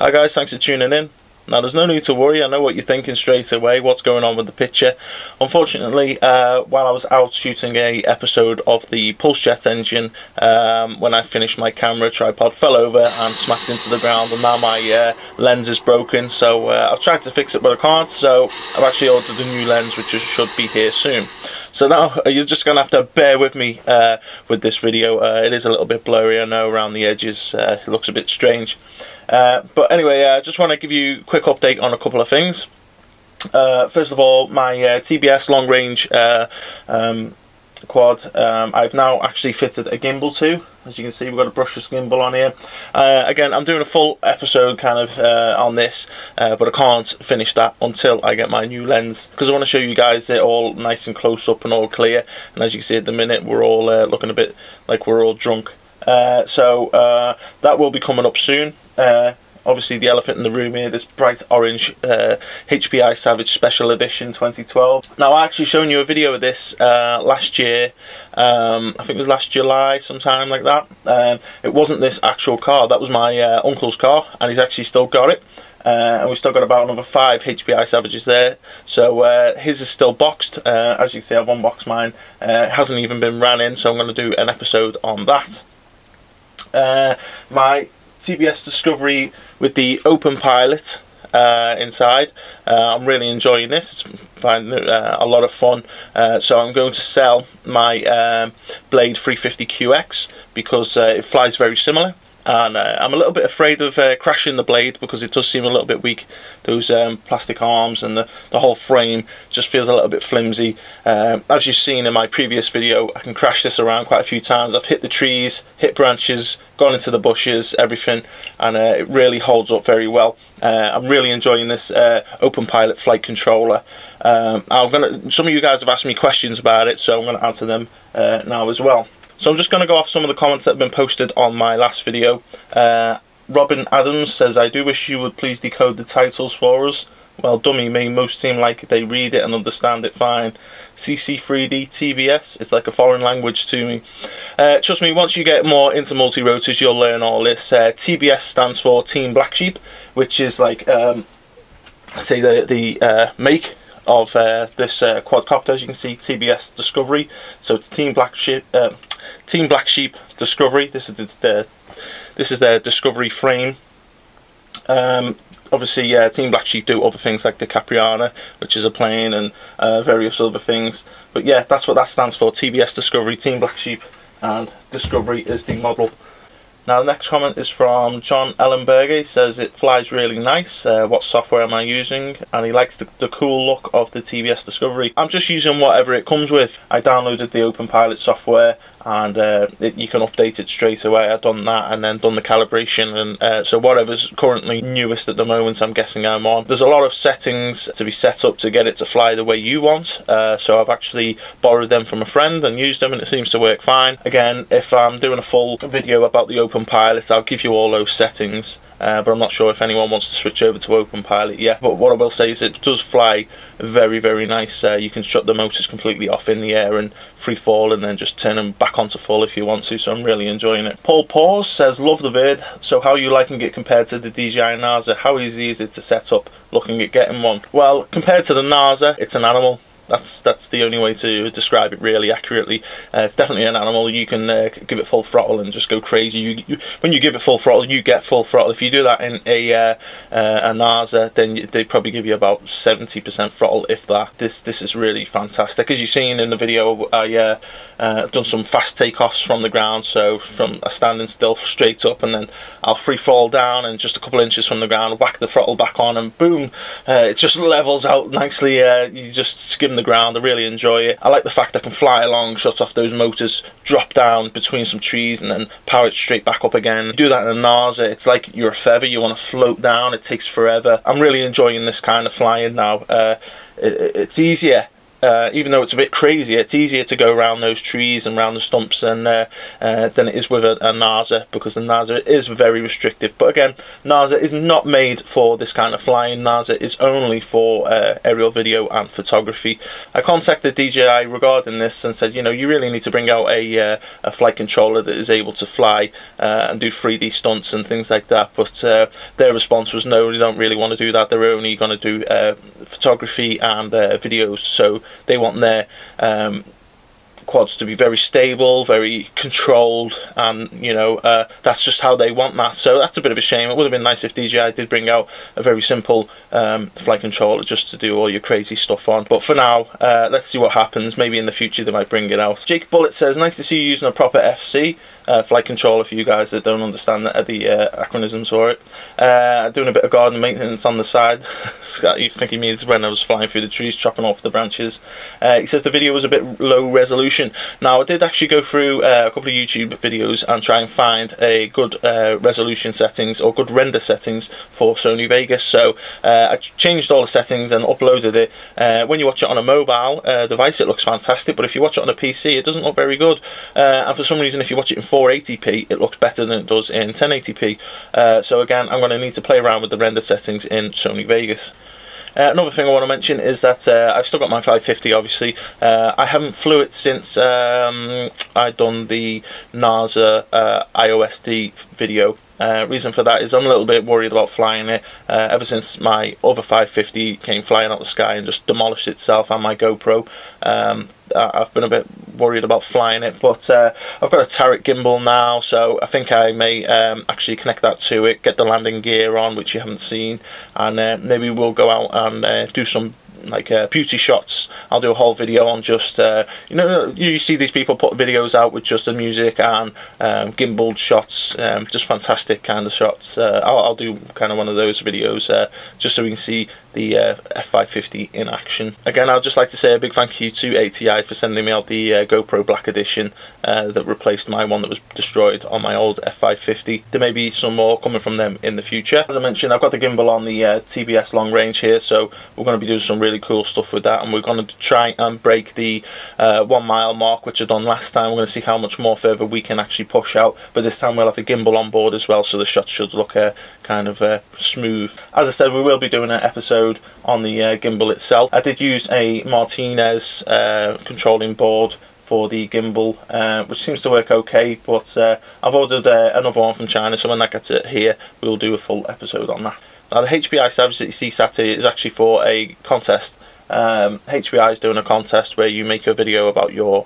Hi guys, thanks for tuning in. Now there's no need to worry, I know what you're thinking straight away, what's going on with the picture. Unfortunately, while I was out shooting an episode of the Pulse Jet engine, when I finished my camera tripod fell over and smacked into the ground, and now my lens is broken, so I've tried to fix it but I can't, so I've actually ordered a new lens which should be here soon. So now you're just going to have to bear with me with this video. It is a little bit blurry, I know, around the edges, it looks a bit strange. But anyway, I just want to give you a quick update on a couple of things. First of all, my TBS long range quad, I've now actually fitted a gimbal to. As you can see, we've got a brushless gimbal on here. Again, I'm doing a full episode kind of on this, but I can't finish that until I get my new lens, because I want to show you guys it all nice and close up and all clear. And as you can see at the minute, we're all looking a bit like we're all drunk. So that will be coming up soon. Obviously the elephant in the room here, this bright orange HPI Savage Special Edition 2012. Now I actually shown you a video of this last year, I think it was last July, sometime like that. It wasn't this actual car, that was my uncle's car, and he's actually still got it. And we've still got about another 5 HPI Savages there, so his is still boxed. As you can see, I've unboxed mine. It hasn't even been ran in, so I'm going to do an episode on that. My TBS Discovery with the Open Pilot inside. I'm really enjoying this, finding it a lot of fun. So I'm going to sell my Blade 350 QX because it flies very similar. And I'm a little bit afraid of crashing the blade because it does seem a little bit weak. Those plastic arms and the whole frame just feels a little bit flimsy. As you've seen in my previous video, I can crash this around quite a few times. I've hit the trees, hit branches, gone into the bushes, everything, and it really holds up very well. I'm really enjoying this Open Pilot flight controller. Some of you guys have asked me questions about it, so I'm going to answer them now as well. So I'm just going to go off some of the comments that have been posted on my last video. Robin Adams says, I do wish you would please decode the titles for us. Well, dummy me, most seem like they read it and understand it fine. CC3D, TBS, it's like a foreign language to me. Trust me, once you get more into multi-rotors, you'll learn all this. TBS stands for Team Black Sheep, which is like, say, the make of this quadcopter. As you can see, TBS Discovery, so it's Team Black Sheep Discovery. This is their Discovery frame. Obviously, yeah, Team Black Sheep do other things like DiCapriana, which is a plane, and various other things. But yeah, that's what that stands for. TBS Discovery, Team Black Sheep, and Discovery is the model. Now the next comment is from John Ellenberger. He says it flies really nice, what software am I using? And he likes the cool look of the TBS Discovery. I'm just using whatever it comes with. I downloaded the Open Pilot software and you can update it straight away. I've done that and then done the calibration, and so whatever's currently newest at the moment, I'm guessing I'm on. There's a lot of settings to be set up to get it to fly the way you want, so I've actually borrowed them from a friend and used them and it seems to work fine. Again, if I'm doing a full video about the Open Pilot, I'll give you all those settings, but I'm not sure if anyone wants to switch over to Open Pilot yet. But what I will say is it does fly very, very nice. You can shut the motors completely off in the air and free fall, and then just turn them back on to full if you want to, so I'm really enjoying it. Paul Paws says, love the vid, so how are you liking it compared to the DJI Naza? How easy is it to set up? Looking at getting one? Well, compared to the Naza, it's an animal. That's the only way to describe it really accurately. It's definitely an animal. You can give it full throttle and just go crazy. When you give it full throttle, you get full throttle. If you do that in a Naza, then they probably give you about 70% throttle, if that. This is really fantastic. As you've seen in the video, I done some fast takeoffs from the ground, so from a standing still straight up, and then I'll free fall down and just a couple inches from the ground, whack the throttle back on, and boom, it just levels out nicely. You just skim the ground. I really enjoy it. I like the fact I can fly along, shut off those motors, drop down between some trees and then power it straight back up again. You do that in a Naza, it's like you're a feather, you want to float down, it takes forever. I'm really enjoying this kind of flying now. It's easier even though it's a bit crazier, it's easier to go around those trees and around the stumps than it is with a Naza, because the Naza is very restrictive. But again, Naza is not made for this kind of flying. Naza is only for aerial video and photography. I contacted DJI regarding this and said, you know, you really need to bring out a flight controller that is able to fly and do 3D stunts and things like that. But their response was, no, they don't really want to do that. They're only going to do photography and videos. So they want their quads to be very stable, very controlled, and you know, that's just how they want that. So that's a bit of a shame. It would have been nice if DJI did bring out a very simple flight controller just to do all your crazy stuff on. But for now, let's see what happens. Maybe in the future they might bring it out. Jake Bullet says, nice to see you using a proper FC flight controller, for you guys that don't understand the acronyms for it. Doing a bit of garden maintenance on the side. You think he means when I was flying through the trees, chopping off the branches. He says the video was a bit low resolution. Now I did actually go through a couple of YouTube videos and try and find a good resolution settings or good render settings for Sony Vegas. So I changed all the settings and uploaded it. When you watch it on a mobile device, it looks fantastic, but if you watch it on a PC, it doesn't look very good. And for some reason, if you watch it in 480p, it looks better than it does in 1080p. So again, I'm going to need to play around with the render settings in Sony Vegas. Another thing I want to mention is that I've still got my 550, obviously. I haven't flew it since I've done the Naza IOSD video. Reason for that is I'm a little bit worried about flying it ever since my other 550 came flying out the sky and just demolished itself and my GoPro. I've been a bit worried about flying it, but I've got a Tarot gimbal now, so I think I may actually connect that to it, get the landing gear on, which you haven't seen, and maybe we'll go out and do some like beauty shots. I'll do a whole video on just you know, you see these people put videos out with just the music and gimbaled shots, just fantastic kind of shots. I'll do kind of one of those videos just so we can see the F550 in action. Again, I'd just like to say a big thank you to ATI for sending me out the GoPro Black Edition that replaced my one that was destroyed on my old F550. There may be some more coming from them in the future. As I mentioned, I've got the gimbal on the TBS long range here, so we're going to be doing some really cool stuff with that, and we're going to try and break the 1 mile mark, which I done last time. We're going to see how much more further we can actually push out, but this time we'll have the gimbal on board as well, so the shots should look kind of smooth. As I said, we will be doing an episode on the gimbal itself. I did use a Martinez controlling board for the gimbal, which seems to work okay, but I've ordered another one from China, so when that gets it here, we'll do a full episode on that. Now the HPI Savage CSAT is actually for a contest. HPI is doing a contest where you make a video about your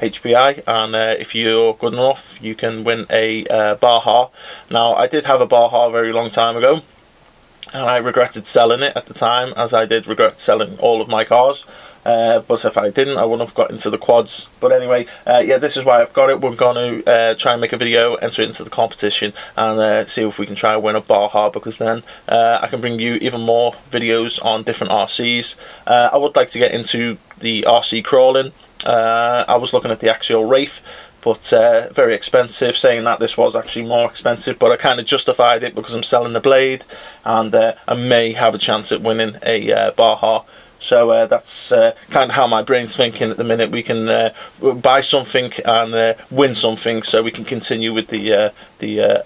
HPI, and if you're good enough, you can win a Baja. Now I did have a Baja a very long time ago, and I regretted selling it at the time, as I did regret selling all of my cars. But if I didn't, I wouldn't have got into the quads. But anyway, yeah, this is why I've got it. We're going to try and make a video, enter it into the competition, and see if we can try and win a Baja, because then I can bring you even more videos on different RCs. I would like to get into the RC crawling. I was looking at the Axial Wraith, but very expensive. Saying that, this was actually more expensive, but I kind of justified it because I'm selling the Blade, and I may have a chance at winning a Baja. So that's kind of how my brain's thinking at the minute. We can buy something and win something, so we can continue with the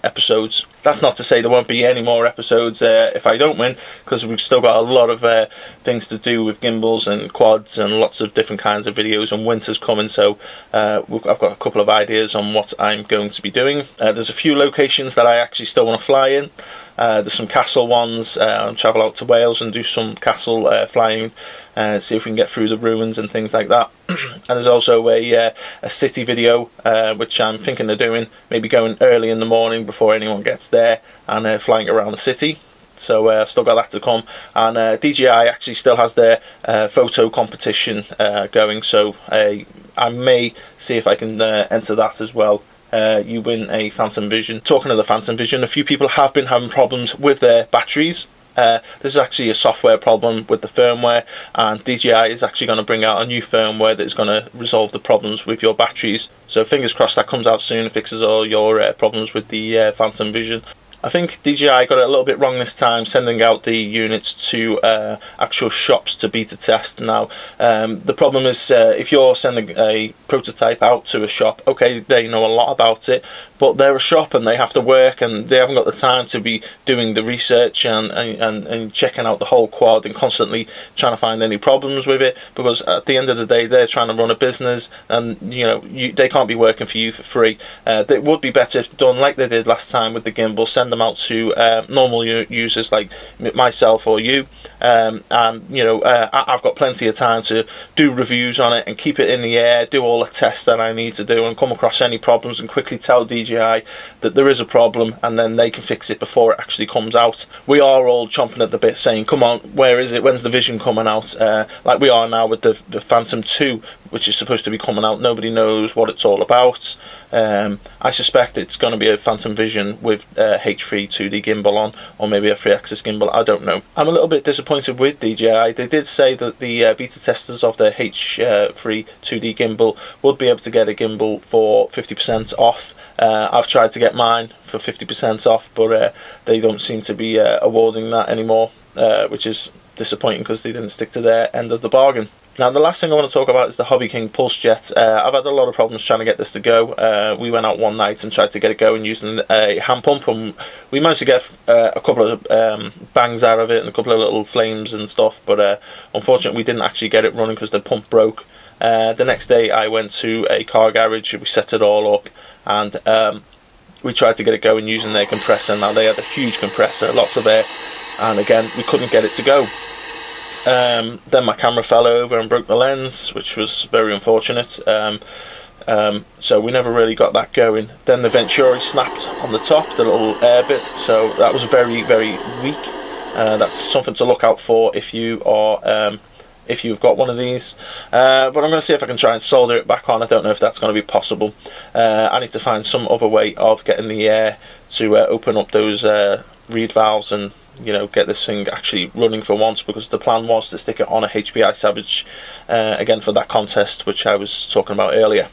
episodes. That's not to say there won't be any more episodes if I don't win, because we've still got a lot of things to do with gimbals and quads and lots of different kinds of videos, and winter's coming, so I've got a couple of ideas on what I'm going to be doing. There's a few locations that I actually still want to fly in. There's some castle ones. Travel out to Wales and do some castle flying, see if we can get through the ruins and things like that. And there's also a city video which I'm thinking of doing, maybe going early in the morning before anyone gets there, and flying around the city. So I've still got that to come, and DJI actually still has their photo competition going, so I may see if I can enter that as well. You win a Phantom Vision. Talking of the Phantom Vision, a few people have been having problems with their batteries. This is actually a software problem with the firmware, and DJI is actually going to bring out a new firmware that is going to resolve the problems with your batteries. So fingers crossed that comes out soon and fixes all your problems with the Phantom Vision. I think DJI got it a little bit wrong this time, sending out the units to actual shops to beta test. Now, the problem is if you're sending a prototype out to a shop, okay, they know a lot about it, but they're a shop and they have to work and they haven't got the time to be doing the research and checking out the whole quad and constantly trying to find any problems with it, because at the end of the day, they're trying to run a business and, you know, they can't be working for you for free. It would be better if done like they did last time with the gimbal, send them out to normal users like myself or you, and you know, I've got plenty of time to do reviews on it and keep it in the air, do all the tests that I need to do and come across any problems and quickly tell DJI that there is a problem, and then they can fix it before it actually comes out. We are all chomping at the bit saying, come on, where is it, when's the Vision coming out, like we are now with the Phantom 2, which is supposed to be coming out. Nobody knows what it's all about. I suspect it's going to be a Phantom Vision with H3 2D gimbal on, or maybe a 3-axis gimbal, I don't know. I'm a little bit disappointed with DJI. They did say that the beta testers of the H3 2D gimbal would be able to get a gimbal for 50% off. I've tried to get mine for 50% off, but they don't seem to be awarding that anymore, which is disappointing because they didn't stick to their end of the bargain. Now, the last thing I want to talk about is the Hobby King Pulse Jet. I've had a lot of problems trying to get this to go. We went out one night and tried to get it going using a hand pump, and we managed to get a couple of bangs out of it and a couple of little flames and stuff, but unfortunately we didn't actually get it running because the pump broke. The next day I went to a car garage, we set it all up, and we tried to get it going using their compressor. Now, they had a huge compressor, lots of air, and again we couldn't get it to go. Then my camera fell over and broke the lens, which was very unfortunate. So we never really got that going. Then the Venturi snapped on the top, the little air bit, so that was very, very weak. That's something to look out for if you are if you've got one of these, but I'm going to see if I can try and solder it back on. I don't know if that's going to be possible. I need to find some other way of getting the air to open up those reed valves and, you know, get this thing actually running for once, because the plan was to stick it on a HPI Savage again for that contest which I was talking about earlier.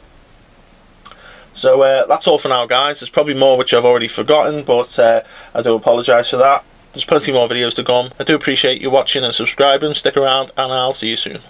So that's all for now, guys. There's probably more which I've already forgotten, but I do apologise for that. There's plenty more videos to come. I do appreciate you watching and subscribing. Stick around and I'll see you soon.